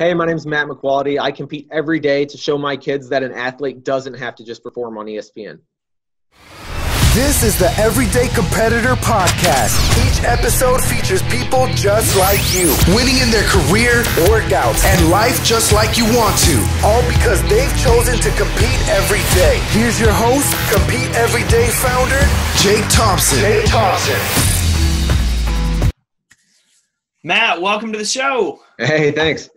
Hey, my name is Matt McQuality. I compete every day to show my kids that an athlete doesn't have to just perform on ESPN. This is the Everyday Competitor Podcast. Each episode features people just like you, winning in their career, workouts, and life just like you want to, all because they've chosen to compete every day. Here's your host, Compete Everyday founder, Jake Thompson. Matt, welcome to the show. Hey, thanks.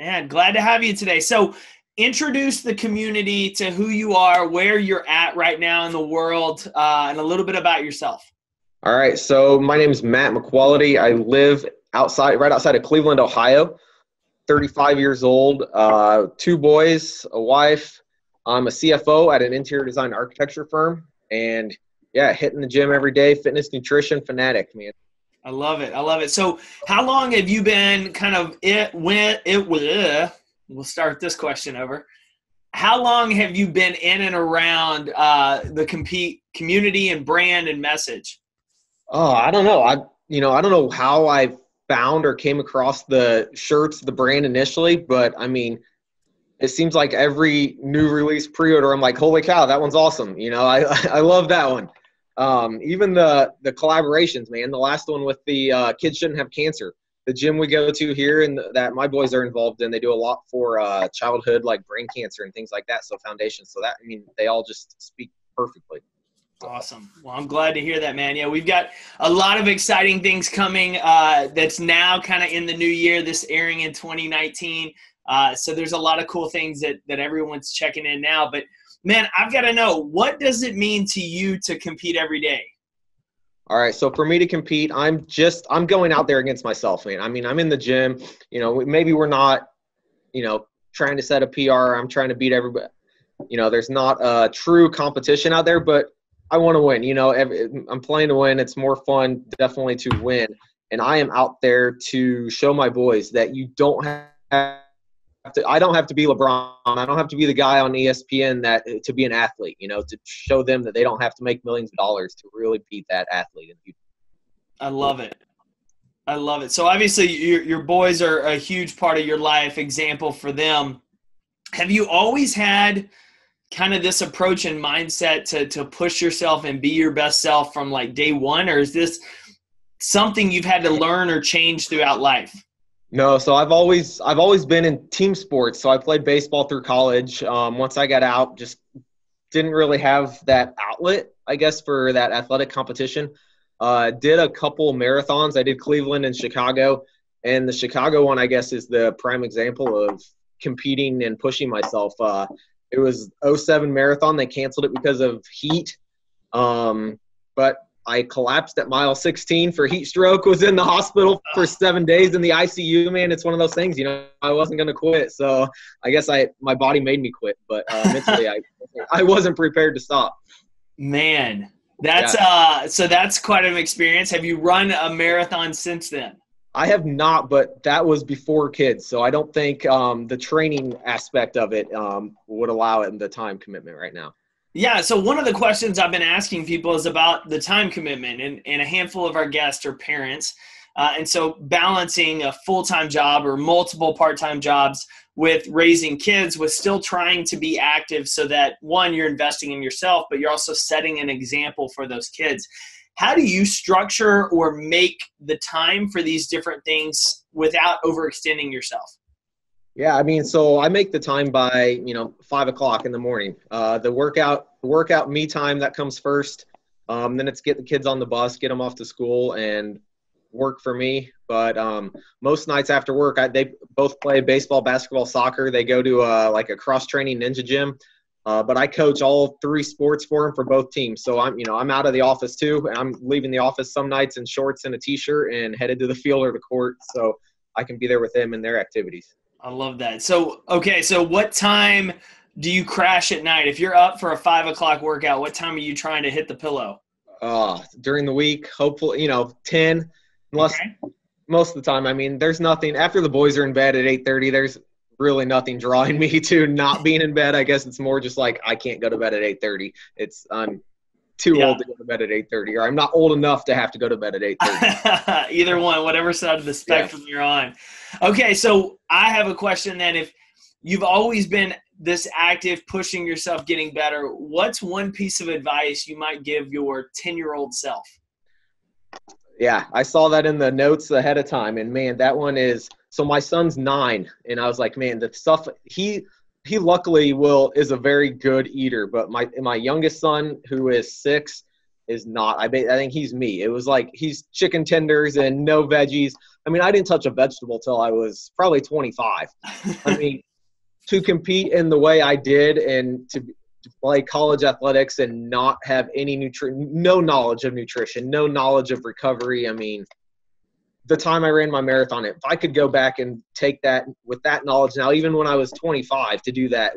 Man, glad to have you today. So introduce the community to who you are, where you're at right now in the world, and a little bit about yourself. All right. So my name is Matt McQuality. I live right outside of Cleveland, Ohio, 35 years old, two boys, a wife. I'm a CFO at an interior design architecture firm. And yeah, hitting the gym every day, fitness, nutrition, fanatic, man. I love it. I love it. So how long have you been kind of we'll start this question over. How long have you been in and around the Compete community and brand and message? Oh, I don't know. I don't know how I found or came across the shirts, the brand initially, but I mean, it seems like every new release pre-order, I'm like, holy cow, that one's awesome. You know, I love that one. Even the collaborations, man, the last one with the Kids Shouldn't Have Cancer, the gym we go to here and that my boys are involved in, they do a lot for childhood, like brain cancer and things like that. So foundations. So that, I mean, they all just speak perfectly. Awesome. Well, I'm glad to hear that, man. Yeah, we've got a lot of exciting things coming that's now kind of in the new year, this airing in 2019. So there's a lot of cool things that everyone's checking in now, but man, I've got to know, what does it mean to you to compete every day? All right. So for me to compete, I'm going out there against myself, man. I mean, I'm in the gym, you know, maybe we're not, you know, trying to set a PR. I'm trying to beat everybody. You know, there's not a true competition out there, but I want to win. You know, I'm playing to win. It's more fun definitely to win. And I am out there to show my boys that you don't have I don't have to be LeBron. I don't have to be the guy on ESPN to be an athlete, you know, to show them that they don't have to make millions of dollars to really beat that athlete. I love it. I love it. So obviously your boys are a huge part of your life, example for them. Have you always had kind of this approach and mindset to push yourself and be your best self from like day one, or is this something you've had to learn or change throughout life? No, so I've always been in team sports. So I played baseball through college. Once I got out, just didn't really have that outlet, I guess, for that athletic competition. Did a couple marathons. I did Cleveland and Chicago, and the Chicago one, I guess, is the prime example of competing and pushing myself. It was 07 marathon. They canceled it because of heat, but I collapsed at mile 16 for heat stroke, was in the hospital for 7 days in the ICU, man. It's one of those things, you know, I wasn't going to quit. So I guess my body made me quit, but mentally I wasn't prepared to stop. Man, so that's quite an experience. Have you run a marathon since then? I have not, but that was before kids. So I don't think the training aspect of it would allow it in the time commitment right now. Yeah, so one of the questions I've been asking people is about the time commitment, and a handful of our guests are parents. And so balancing a full-time job or multiple part-time jobs with raising kids, with still trying to be active so that, one, you're investing in yourself, but you're also setting an example for those kids. How do you structure or make the time for these different things without overextending yourself? Yeah, I mean, so I make the time by, you know, 5 o'clock in the morning. The workout me time, that comes first. Then it's get the kids on the bus, get them off to school, and work for me. But most nights after work, they both play baseball, basketball, soccer. They go to like a cross-training ninja gym. But I coach all three sports for them for both teams. So I'm out of the office too, and I'm leaving the office some nights in shorts and a T-shirt and headed to the field or the court so I can be there with them and their activities. I love that. So, okay, so what time do you crash at night? If you're up for a 5 o'clock workout, what time are you trying to hit the pillow? During the week, hopefully, you know, 10, unless most of the time. I mean, there's nothing. After the boys are in bed at 8:30, there's really nothing drawing me to not being in bed. I guess it's more just like I can't go to bed at 8:30. It's too old to go to bed at 8:30, or I'm not old enough to have to go to bed at 8:30. Either one, whatever side of the spectrum you're on. Okay, so I have a question then. If you've always been this active, pushing yourself, getting better, what's one piece of advice you might give your 10-year-old self? Yeah, I saw that in the notes ahead of time, and man, that one is – so my son's 9, and I was like, man, the stuff – he luckily is a very good eater, but my youngest son, who is 6, is not. I think he's me. It was like he's chicken tenders and no veggies. I mean, I didn't touch a vegetable till I was probably 25. I mean, to compete in the way I did and to play college athletics and not have any no knowledge of nutrition, no knowledge of recovery. I mean, the time I ran my marathon, if I could go back and take that with that knowledge now, even when I was 25, to do that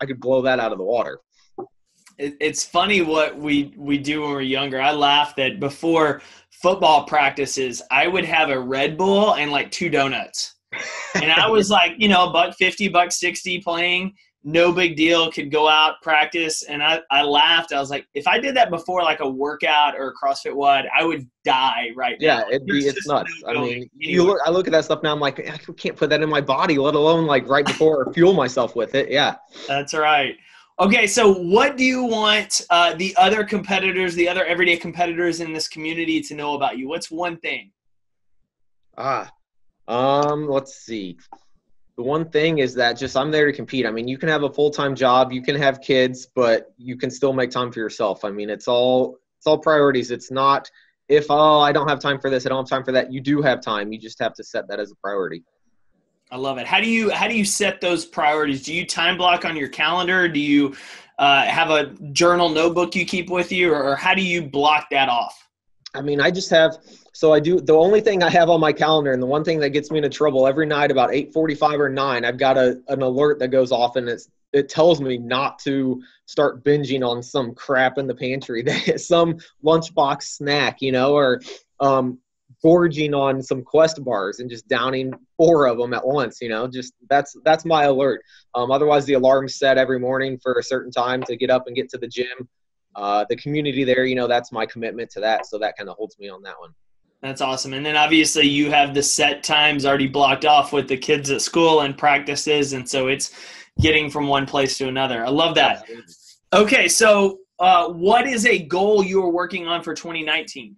I could blow that out of the water. It's funny what we do when we're younger. I laugh that before football practices, I would have a Red Bull and like 2 donuts. And I was like, $1.50, $1.60 playing, no big deal, could go out, practice. And I laughed. I was like, if I did that before like a workout or a CrossFit WOD, I would die right now. Yeah, it's nuts. No, I mean, I look at that stuff now, I'm like, I can't put that in my body, let alone like right before or fuel myself with it. Yeah. That's right. Okay, so what do you want the other everyday competitors in this community to know about you? What's one thing? Let's see. The one thing is that I'm there to compete. I mean, you can have a full-time job, you can have kids, but you can still make time for yourself. I mean, it's all priorities. It's not I don't have time for this, I don't have time for that. You do have time. You just have to set that as a priority. I love it. How do you set those priorities? Do you time block on your calendar? Do you have a journal notebook you keep with you, or how do you block that off? I mean, the only thing I have on my calendar, and the one thing that gets me into trouble every night about 8:45 or 9, I've got an alert that goes off, and it tells me not to start binging on some crap in the pantry, some lunchbox snack, or gorging on some Quest bars and just downing 4 of them at once, that's my alert. Otherwise the alarm's set every morning for a certain time to get up and get to the gym. The community there, that's my commitment to that. So that kind of holds me on that one. That's awesome. And then obviously you have the set times already blocked off with the kids at school and practices. And so it's getting from one place to another. I love that. Okay. So, what is a goal you are working on for 2019?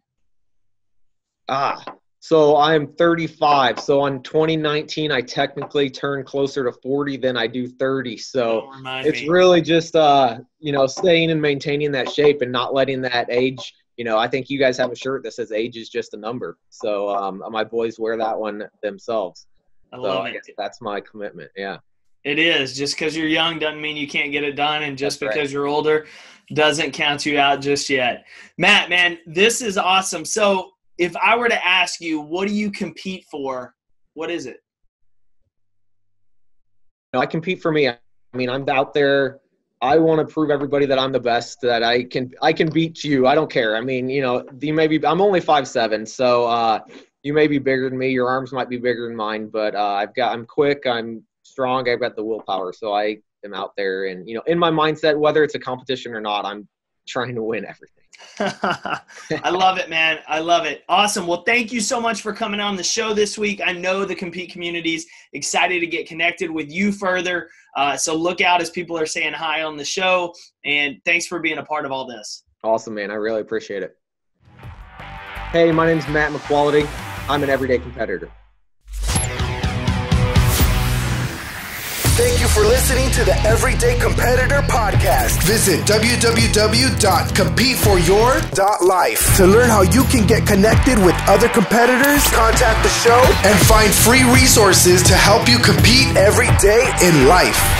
So I'm 35. So on 2019, I technically turn closer to 40 than I do 30. So it's really just, staying and maintaining that shape and not letting that age, I think you guys have a shirt that says age is just a number. So my boys wear that one themselves. I love it. I guess that's my commitment. Yeah. It is. Just because you're young doesn't mean you can't get it done, and just because you're older doesn't count you out just yet. Matt, man, this is awesome. So, if I were to ask you, what do you compete for? What is it? I compete for me. I mean, I'm out there. I want to prove everybody that I'm the best, that I can beat you. I don't care. I mean, I'm only 5'7", so you may be bigger than me. Your arms might be bigger than mine, but I'm quick, I'm strong, I've got the willpower. So I am out there, and in my mindset, whether it's a competition or not, I'm trying to win everything. I love it, man. I love it. Awesome. Well, thank you so much for coming on the show this week. I know the Compete community's excited to get connected with you further. So look out as people are saying hi on the show. And thanks for being a part of all this. Awesome, man. I really appreciate it. Hey, my name's Matt McQuality. I'm an everyday competitor. Thank you for listening to the Everyday Competitor Podcast. Visit www.competeforyour.life to learn how you can get connected with other competitors, contact the show, and find free resources to help you compete every day in life.